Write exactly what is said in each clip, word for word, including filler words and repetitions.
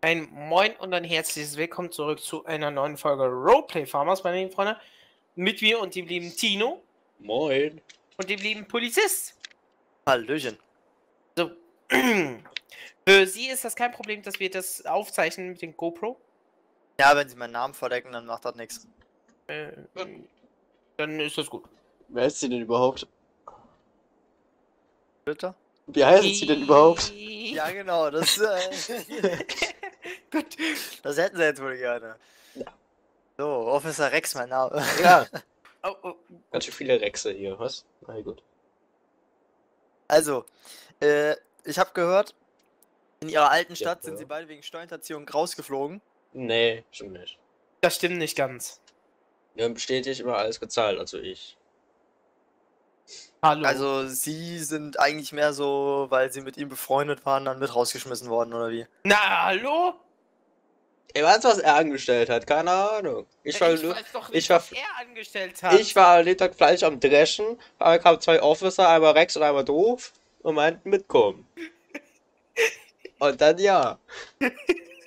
Ein Moin und ein herzliches Willkommen zurück zu einer neuen Folge Roleplay Farmers, meine lieben Freunde. Mit mir und dem lieben Tino. Moin. Und dem lieben Polizist. Hallöchen. So. Für sie ist das kein Problem, dass wir das aufzeichnen mit dem GoPro. Ja, wenn sie meinen Namen verdecken, dann macht das nichts. Äh, dann ist das gut. Wer ist sie denn überhaupt? Bitte? Wie heißen die... sie denn überhaupt? Ja, genau, das... Äh... Gut. Das hätten sie jetzt wohl gerne. Ja. So, Officer Rex, mein Name. Ja. Oh, oh. Ganz schön viele Rexe hier, was? Na gut. Also, äh, ich habe gehört, in ihrer alten Stadt ja, sind ja. sie beide wegen Steuerhinterziehung rausgeflogen. Nee, stimmt nicht. Das stimmt nicht ganz. Wir haben bestätigt immer alles gezahlt, also ich. Hallo. Also sie sind eigentlich mehr so, weil sie mit ihm befreundet waren, dann mit rausgeschmissen worden, oder wie? Na, hallo? Ich weiß, was er angestellt hat, keine Ahnung. Ich, ja, war, ich weiß doch nicht, ich war, was er angestellt hat. Ich war an dem Tag Fleisch am Dreschen, da kamen zwei Officer, einmal Rex und einmal Doof, und meinten mitkommen. Und dann ja.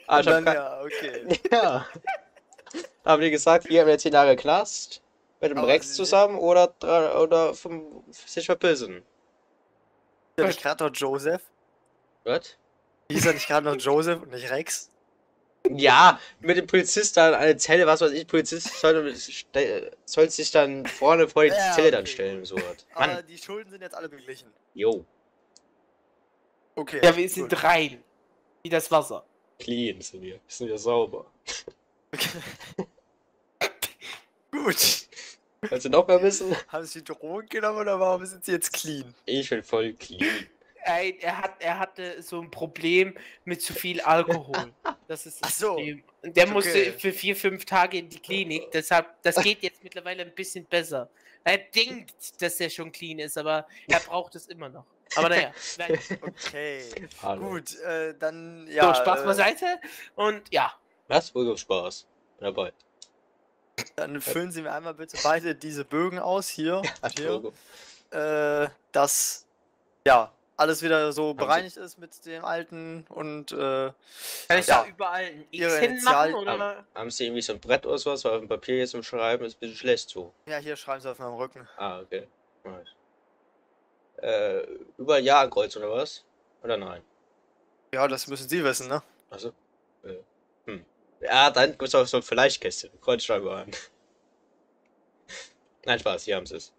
Ah, und dann kein... ja, okay. Ja. Da haben die gesagt, ihr habt jetzt zehn Jahre Knast. Mit dem aber Rex zusammen oder, oder vom, sich verpissen. Ist er nicht gerade noch Joseph? Was? Ist er nicht gerade noch Joseph und nicht Rex? Ja, mit dem Polizist dann eine Zelle, was weiß ich, Polizist soll, soll sich dann vorne vor die ja, Zelle okay. dann stellen. So was. Aber Mann. Die Schulden sind jetzt alle beglichen. Jo. Okay. Ja, wir sind gut. rein. Wie das Wasser. Clean sind wir. Sind wir sauber. Okay. Gut. Kannst du noch mehr wissen? Haben sie Drogen genommen oder warum sind sie jetzt clean? Ich bin voll clean. Ey, er, hat, er hatte so ein Problem mit zu viel Alkohol. Das ist das Ach so. Problem. Und der okay. musste für vier, fünf Tage in die Klinik. Deshalb, das geht jetzt mittlerweile ein bisschen besser. Er denkt, dass er schon clean ist, aber er braucht es immer noch. Aber naja. Okay. Hallo. Gut, äh, dann ja. So, Spaß äh, beiseite. Und ja. Was? Wohl so Spaß. Dabei. Dann füllen Sie mir einmal bitte beide diese Bögen aus, hier, hier äh, dass, ja, alles wieder so bereinigt ist mit dem alten und, äh, kann ich da ja, überall ein X hinmachen, oder? Haben Sie irgendwie so ein Brett oder sowas, weil auf dem Papier jetzt zum Schreiben ist ein bisschen schlecht so. Ja, hier schreiben Sie auf meinem Rücken. Ah, okay. Nice. Äh, überall Ja ankreuzen, oder was? Oder nein? Ja, das müssen Sie wissen, ne? Achso. Äh, hm. Ja, dann gibt es auch so ein Fleischkästchen. Kreuzschreiber an. Nein, Spaß, hier haben sie es.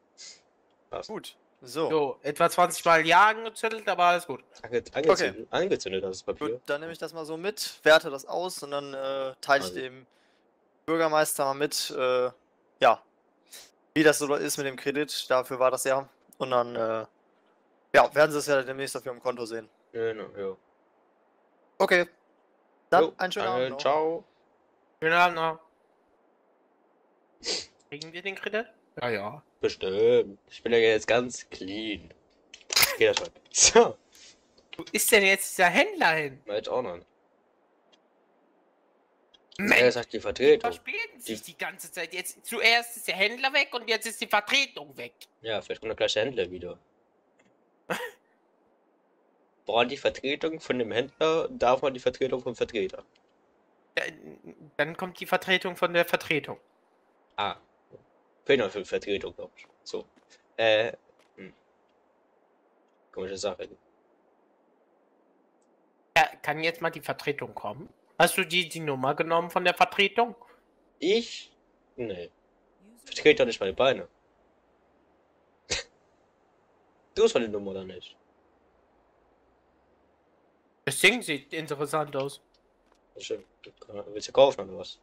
Passt. Gut, so. So, etwa zwanzig Mal Ja angezündet, aber alles gut. Ange angezündet, okay. angezündet, das ist Papier. Gut, dann nehme ich das mal so mit, werte das aus und dann äh, teile ich also. dem Bürgermeister mal mit, äh, ja, wie das so ist mit dem Kredit. Dafür war das ja. Und dann, äh, ja, werden sie es ja demnächst auf ihrem Konto sehen. Genau, ja. Okay. Dann jo, einen schönen äh, Abend noch. Ciao. Schönen Abend noch. Kriegen wir den Kredit? Ja, ja. Bestimmt. Ich bin ja jetzt ganz clean. Geht ja schon. So. Wo ist denn jetzt dieser Händler hin? Na, jetzt auch noch. Mensch, ja, sagt die Vertretung. Verspielten sich die... die ganze Zeit. Jetzt zuerst ist der Händler weg und jetzt ist die Vertretung weg. Ja, vielleicht kommt der gleiche Händler wieder. Braucht die Vertretung von dem Händler, darf man die Vertretung vom Vertreter. Dann kommt die Vertretung von der Vertretung. Ah. Genau, für Vertretung, glaube ich. So. Äh. Hm. Komische Sache. Ja, kann jetzt mal die Vertretung kommen? Hast du die, die Nummer genommen von der Vertretung? Ich? Nee. Vertret doch nicht meine Beine. Du hast meine Nummer oder nicht? Das Ding sieht interessant aus. Schön. Willst du kaufen oder was?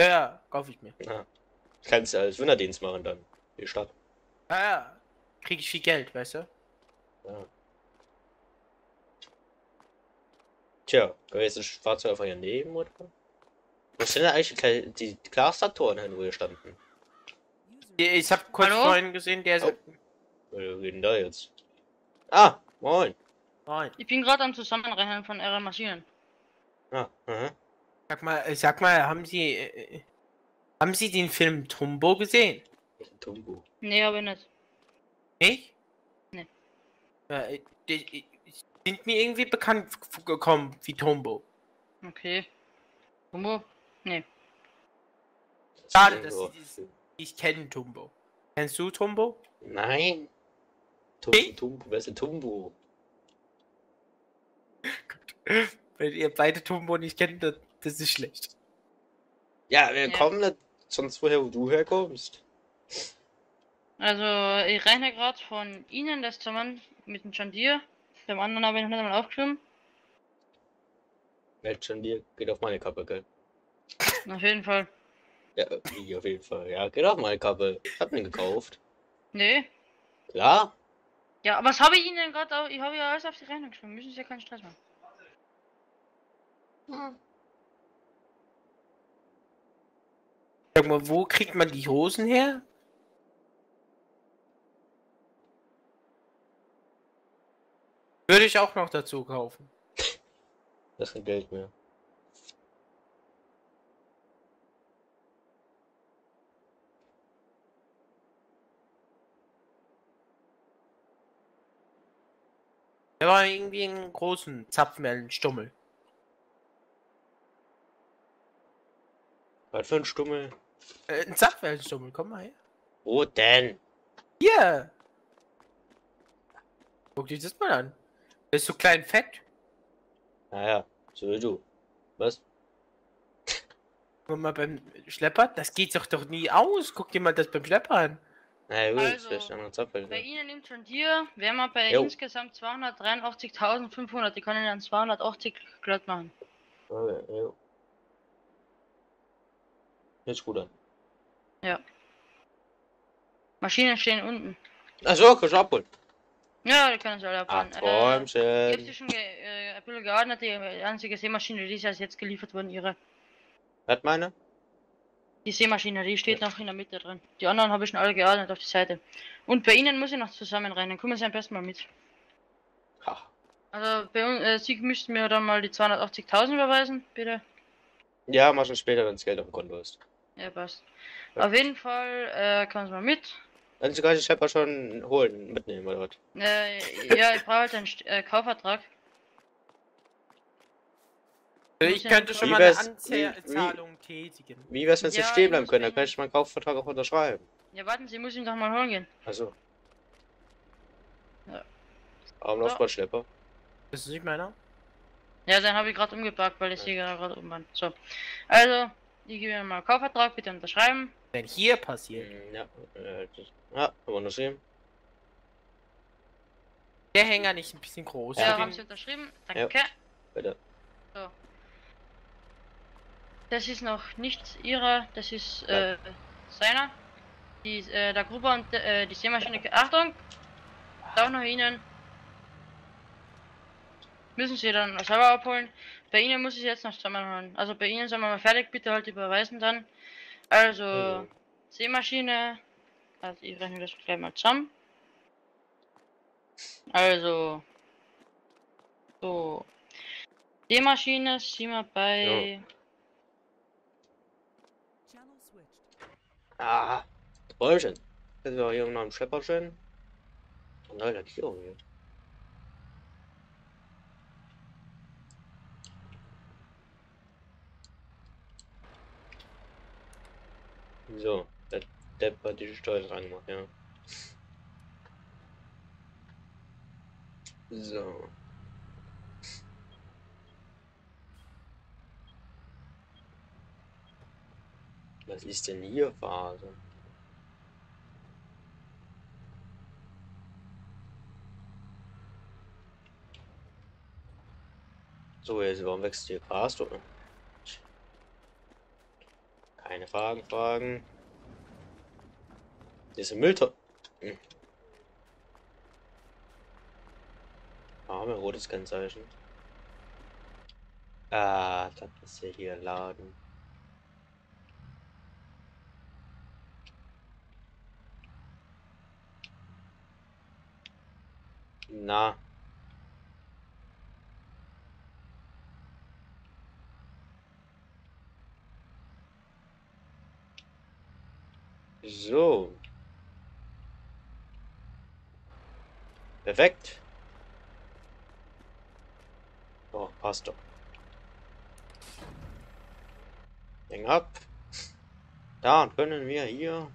Ja, ja, kaufe ich mir. Ah. Kannst du als Winterdienst machen dann, die Stadt. Ah ja, krieg ich viel Geld, weißt du? Ja. Tja, können wir jetzt das Fahrzeug einfach hier nehmen, oder? Wo sind denn eigentlich die Glasstatoren hin, wo wir standen? Ich hab kurz vorhin gesehen, der ist... Oh. Was geht denn da jetzt? Ah, moin. Moin. Ich bin gerade am Zusammenrechnen von euren Maschinen. Ah, mhm. Sag mal, sag mal, haben Sie, äh, haben Sie den Film Dumbo gesehen? Dumbo? Nee, habe ich nicht. Ich? Nee. Äh, die, die sind mir irgendwie bekannt gekommen wie Dumbo. Okay. Dumbo? Nee. Schade, dass Sie diesen... Ich kenne Dumbo. Kennst du Dumbo? Nein. Dumbo, wer ist Dumbo? Wenn ihr beide Dumbo nicht kennt, das, das ist schlecht. Ja, wir ja. kommen nicht sonst woher, wo du herkommst. Also, ich rechne gerade von Ihnen das zusammen mit dem John Deere. Beim anderen habe ich noch nicht einmal aufgeschrieben. Der John Deere geht auf meine Kappe, gell? Auf jeden Fall. Ja, auf jeden Fall. Ja, geht auf meine Kappe. Ich hab den gekauft. Nee. Klar. Ja, was habe ich Ihnen denn gerade? Ich habe ja alles auf die Rechnung geschrieben. Müssen Sie ja keinen Stress machen. Hm. Sag mal, wo kriegt man die Hosen her? Würde ich auch noch dazu kaufen. Das ist kein Geld mehr. Der war irgendwie einen großen Zapfmellenstummel. Was für ein Stummel? Äh, ein Zapfmellenstummel, komm mal her. Wo denn? Hier! Guck dich das mal an. Der ist so klein fett. Naja, so wie du. Was? Guck mal beim Schlepper, das geht doch doch nie aus. Guck dir mal das beim Schlepper an. Naja, gut, also, das ist bei Ihnen nimmt schon dir, wären wir bei jo. insgesamt zweihundertdreiundachtzigtausendfünfhundert, die können dann zweihundertachtzig glatt machen. Okay, jo. Jetzt gut an. Ja. Maschinen stehen unten. Achso, kannst du abholen. Ja, die können sie alle abholen. Ach, Träumchen. Äh, ich hab sie schon ge äh, ein bisschen geordnet, die einzige Seemaschine, die ist erst jetzt geliefert worden, ihre. Was meine? Die Seemaschinerie steht noch in der Mitte drin. Die anderen habe ich schon alle geordnet auf die Seite. Und bei Ihnen muss ich noch zusammenrennen. Kommen Sie am besten mal mit. Ach. Also, bei uns, äh, Sie müssten mir dann mal die zweihundertachtzigtausend überweisen, bitte. Ja, mach schon später, wenn das Geld auf dem Konto ist. Ja, passt. Ja. Auf jeden Fall, äh, kommen Sie mal mit. Dann sogar den Schlepper schon holen, mitnehmen oder was? Äh, ja, ich brauche halt einen äh, Kaufvertrag. Ich könnte schon mal eine Anzahlung tätigen. Wie wär's, wenn Sie ja, stehen bleiben können? Dann kann ich meinen Kaufvertrag auch unterschreiben. Ja, warten Sie, muss ihn doch mal holen gehen. Achso. Ja. Arm Laufbandschlepper. Das ist nicht meiner? Ja, dann habe ich gerade umgepackt, weil ich ja. hier gerade oben war. So. Also, ich gebe Ihnen mal einen Kaufvertrag, bitte unterschreiben. Wenn hier passiert. Ja, äh, das, ja, haben wir unterschrieben. Der Hänger nicht ein bisschen groß. Ja, ja haben Sie unterschrieben. Danke. Ja. Bitte. So. Das ist noch nicht ihrer, das ist äh, seiner. Die, äh, der Gruber und äh, die Seemaschine. Achtung! Da auch noch Ihnen. Müssen Sie dann selber abholen. Bei Ihnen muss ich jetzt noch zusammenholen. Also bei Ihnen sind wir mal fertig, bitte halt überweisen dann. Also, mhm. Seemaschine. Also ich rechne das gleich mal zusammen. Also. So. Seemaschine sind wir bei. Ja. Ah, Träumchen. Jetzt wir hier noch einen Schlepper stellen. Und neue Lackierung hier. So, der Depp hat die Steuer reingemacht, ja. So. Was ist denn hier Phase? So, jetzt warum wächst hier Gras? Oder? Keine Fragen, Fragen. Hier ist ein Mülltonne. Hm. Ah, mein rotes Kennzeichen. Ah, das ist ja hier Laden. Na. So. Perfekt. Oh, passt doch. Häng ab. Dann können wir hier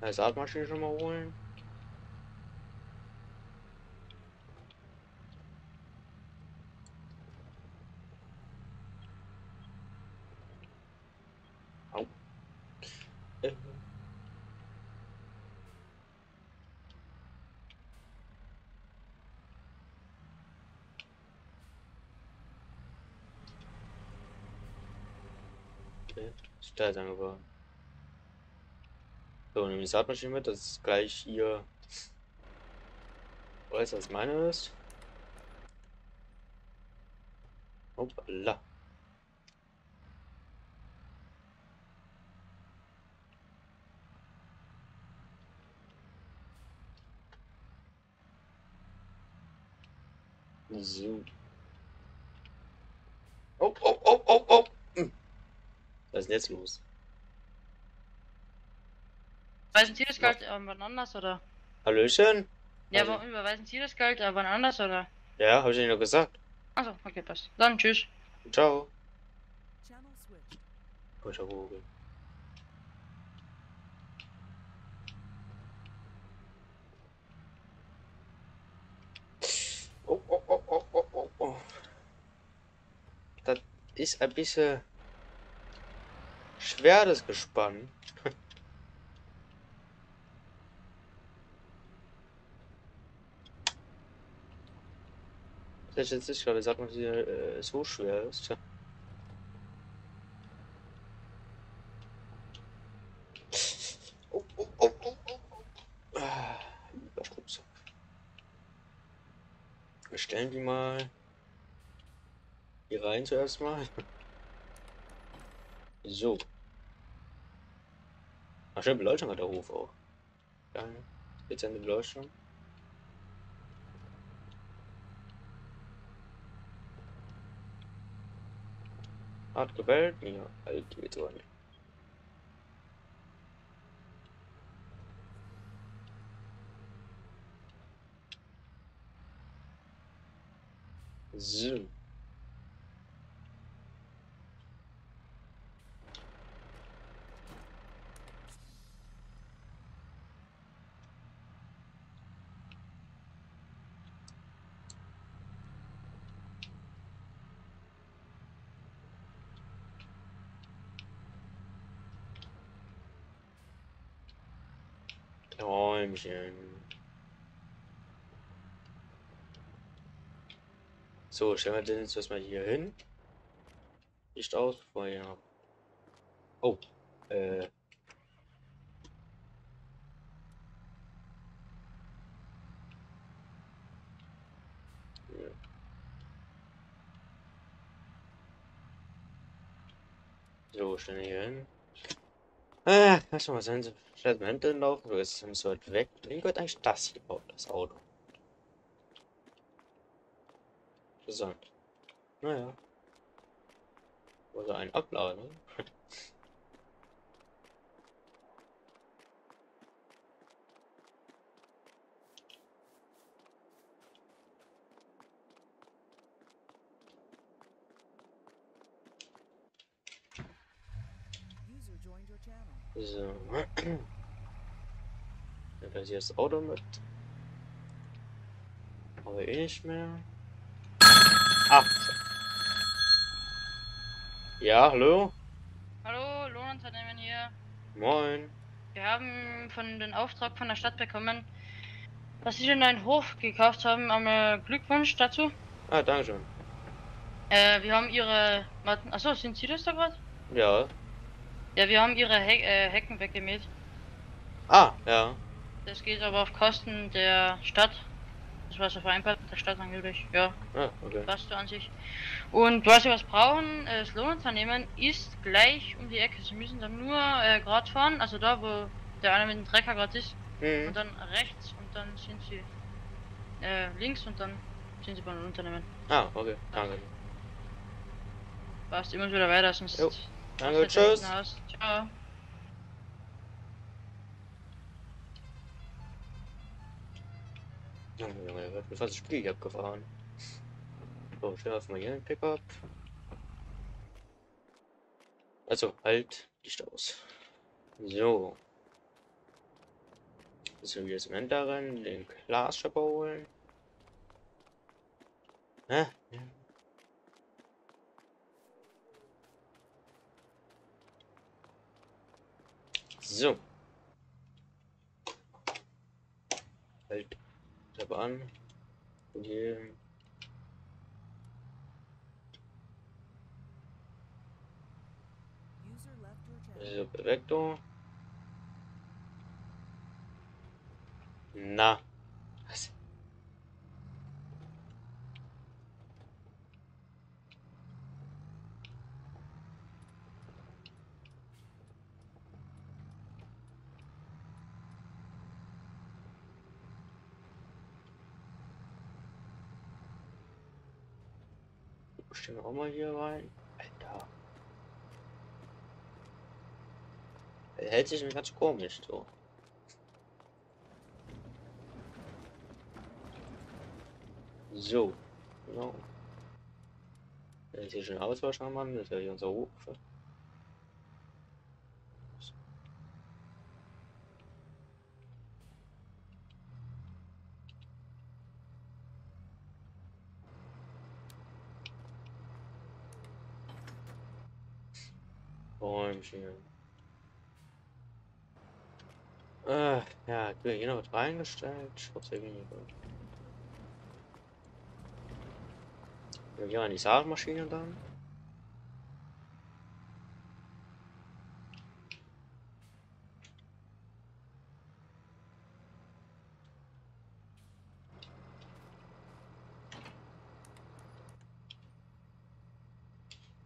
eine Saatmaschine schon mal holen. Au. Äh. Steil sein geworden. So, nehmen wir die Saatmaschine mit, das ist gleich ihr äußerst meine ist. Hoppala. So. Oh, oh, oh, oh, oh. Was ist denn jetzt los? Überweisen Sie das Geld an wann anders, oder? Hallöchen? Ja, Hallo. Warum überweisen Sie das Geld an wann anders, oder? Ja, hab ich Ihnen doch gesagt. Achso, okay, passt. Dann tschüss. Ciao. Oh, ich hab Google. Oh, oh, oh, oh, oh, oh, oh. Das ist ein bisschen... schwer das Gespann. Das ist jetzt nicht gerade, sagt man, sie äh, so schwer ist. Oh, oh, oh, oh, oh. Ah, lieber Schrumpfsack. Wir stellen die mal hier rein zuerst mal. So. Ach, schön, Beleuchtung hat der Hof auch. Dann jetzt eine Beleuchtung. Hart gewählt? Ja, alt geht so nicht. So. Träumchen. So, stellen wir den jetzt erstmal hier hin. Licht aus, bevor ich habe. Oh, äh. So, stellen wir hier hin. Ah, lass mal sein, so vielleicht mal hinten laufen, so ist es so weit weg. Wie gehört eigentlich das hier baut, das Auto? Interessant. Naja. Oder ein Abladen. So, dann kann ich das Auto mit. Aber eh nicht mehr. Ah! Ja, hallo? Hallo, Lohnunternehmen hier. Moin. Wir haben von den Auftrag von der Stadt bekommen, dass Sie denn einen Hof gekauft haben. Einmal Glückwunsch dazu. Ah, danke schön. Äh, wir haben Ihre. Achso, sind Sie das da gerade? Ja. Ja, wir haben ihre He äh, Hecken weggemäht. Ah, ja. Das geht aber auf Kosten der Stadt. Das war so vereinbart mit der Stadt angeblich. Ja, ah, okay. Passt du an sich. Und was wir was brauchen, das Lohnunternehmen ist gleich um die Ecke. Sie müssen dann nur äh, gerade fahren, also da, wo der eine mit dem Trecker gerade ist. Mhm. Und dann rechts. Und und dann sind sie äh, links und dann sind sie beim Unternehmen. Ah, okay, danke. Passt, immer wieder weiter, sonst. Jo. Danke, tschüss. Ciao. Junge, Junge, ich hab mir fast das Spiel hier abgefahren. So, schärfen wir hier den Pickup. Also, halt die Staus. So. So, wir sind im darin, den Glasschöpfer holen. Hä? Ja. So. Halt der Bahn. Und hier. So, perfekto. Na. Was? Stellen wir auch mal hier rein. Alter. Er hält sich ganz komisch so. So, genau. Das ist hier schon Auswaschung, Mann. Das ist ja hier unser Hof. Bäumchen. Äh, ja, hier noch was reingestellt. Ich hoffe, sehr wenig. Hier an die Saatmaschine dann.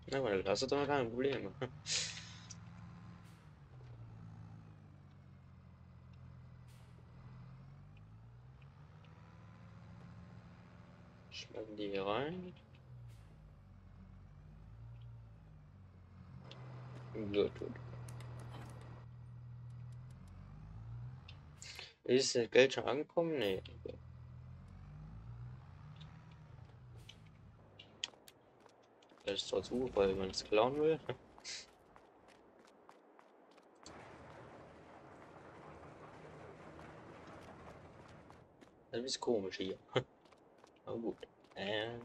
Na gut, das ist doch kein Problem. Schlagen die hier rein. Gut, gut. Ist das Geld schon angekommen? Nee. Okay. Das ist doch zu, weil man es klauen will. Das ist komisch hier. Aber gut. Ähm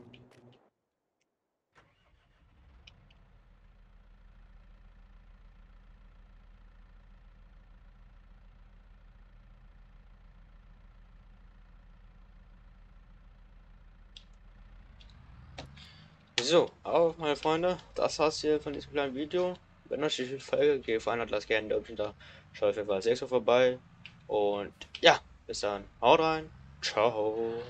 So, auf meine Freunde, das war's hier von diesem kleinen Video. Wenn euch die Folge gefallen hat, lasst gerne ein Däumchen da. Schaut auf jeden Fall das nächste Mal vorbei. Und ja, bis dann. Haut rein. Ciao.